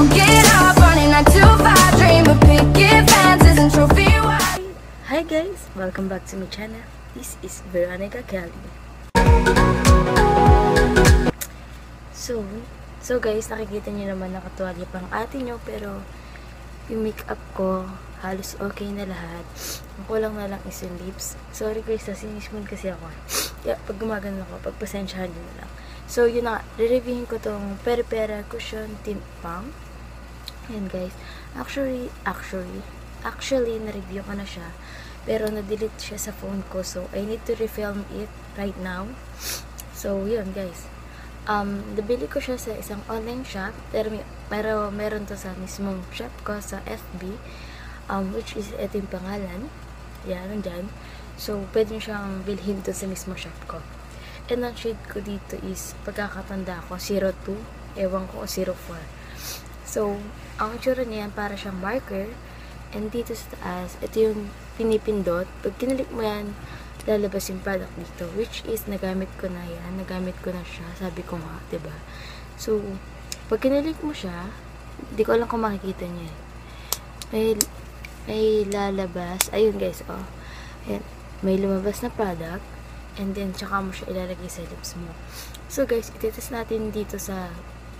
Don't get up on a 9-to-5 dream of picket fences and trophy wife. Hi guys, welcome back to my channel. This is Veronica Khellie. So guys, nakikita niyo naman nakatuwalya pang ate niyo, pero yung makeup ko halos okay na lahat. Ang kulang na lang is yung lips. Sorry guys, nasinishmon kasi ako. Kaya pag gumagano ako, pagpasensyahan niyo na lang. So, yun na, re-reviewin ko tong peripera cushion tint balm. Ayan guys, actually, na-review ko na siya. Pero, na-delete siya sa phone ko. So, I need to refilm it right now. So, yun guys. Nabili ko siya sa isang online shop. Pero, meron to sa mismong shop ko sa FB. Which is, ito yung pangalan. Yan, nandyan. So, pwede nyo siyang bilhin to sa mismo shop ko. And ang shade ko dito is, pagkakatanda ko, 02, ewan ko, 04. So, ang itsura niya, para siyang marker. And dito sa taas, ito yung pinipindot. Pag kinalik mo yan, lalabas yung product dito. Which is, nagamit ko na yan. Nagamit ko na siya. Sabi ko nga, diba? So, pag kinalik mo siya, hindi ko alam kung makikita niya. May lalabas. Ayun guys, oh. Ayan, may lumabas na product. And then, tsaka mo siya ilalagay sa lips mo. So guys, itetest natin dito sa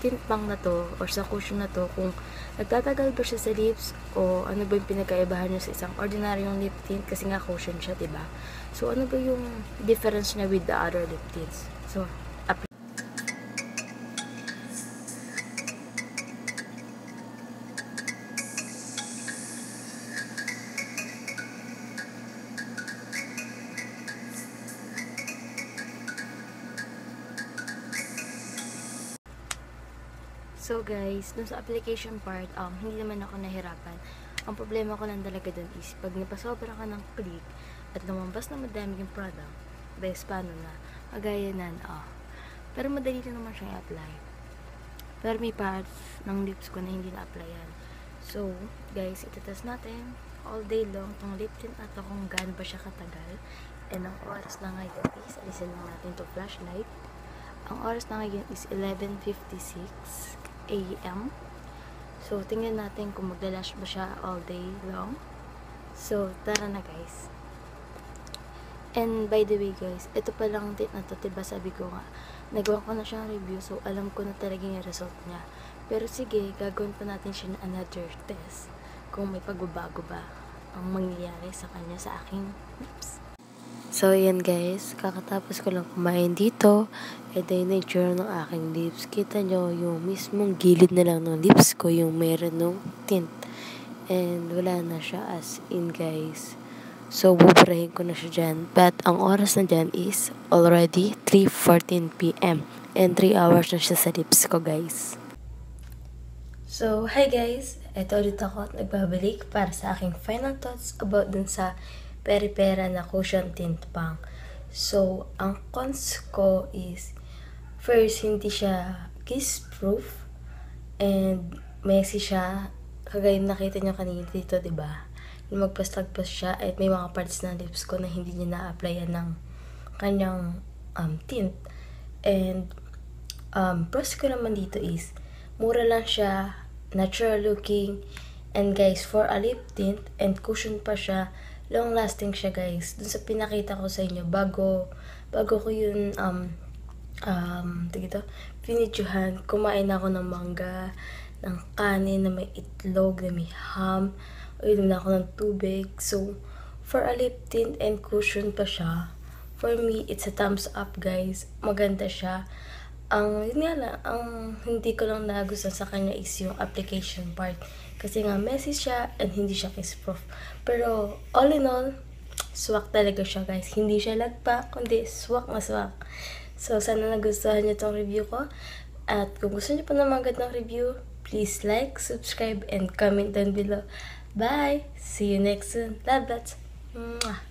tint balm na to or sa cushion na to kung nagtatagal ba siya sa lips o ano ba yung pinagkaibahan niya sa isang ordinaryong lip tint kasi nga cushion siya, diba? So, ano ba yung difference niya with the other lip tints? So, guys, dun sa application part, hindi naman ako nahirapan. Ang problema ko lang talaga dun is, pag napasobra ka ng click, at lumabas na madami yung product, guys, paano na? Magaya nan, oh. Pero madali na naman siya i-apply. Pero may parts ng lips ko na hindi na-applyan. So, guys, itetest natin all day long tong lip tint at kung gaano ba siya katagal. And ang oras na ngayon is, alisin lang natin to flashlight. Ang oras na ngayon is 11:56 AM. So, tingnan natin kung magla-lash ba siya all day long. So, tara na guys. And by the way guys, ito palang tint na to, diba sabi ko nga, nagawa ko na siyang review, so alam ko na talaga yung result niya. Pero sige, gagawin pa natin siya na another test kung may pagbabago ba ang mangyayari sa kanya sa aking lips. So, yan guys, kakatapos ko lang kumain dito. Ito yung nature ng aking lips. Kita nyo, yung mismong gilid na lang ng lips ko, yung meron ng tint. And wala na siya, as in guys. So, buburahin ko na siya dyan. But, ang oras na dyan is already 3:14 PM. And 3 hours na siya sa lips ko, guys. So, hi guys. Ito ulit ako at nagbabalik para sa aking final thoughts about dun sa peripera na cushion tint balm. So, ang cons ko is, first, hindi siya kiss-proof and messy siya. Kagaya nakita nyo kanina dito, diba? Magpas-tagpas siya at may mga parts ng lips ko na hindi niya na-applyan ng kanyang tint. And, pros ko naman dito is, mura lang siya, natural looking, and guys, for a lip tint and cushion pa siya, long lasting siya guys. Dun sa pinakita ko sa inyo bago ko yun pinitsuhan, kumain ako ng mangga, ng kanin na may itlog, na may ham, uminom na ako ng tubig. So, for a lip tint and cushion pa siya, for me, it's a thumbs up guys. Maganda siya. Ang hindi ko lang nagustuhan sa kanya is yung application part. Kasi nga messy siya and hindi siya kiss-proof. Pero all in all, swak talaga siya guys. Hindi siya lagpa, kundi swak na swak. So sana nagustuhan niyo tong review ko. At kung gusto niyo pa naman agad ng review, please like, subscribe, and comment down below. Bye! See you next soon. Love lots! Mwah!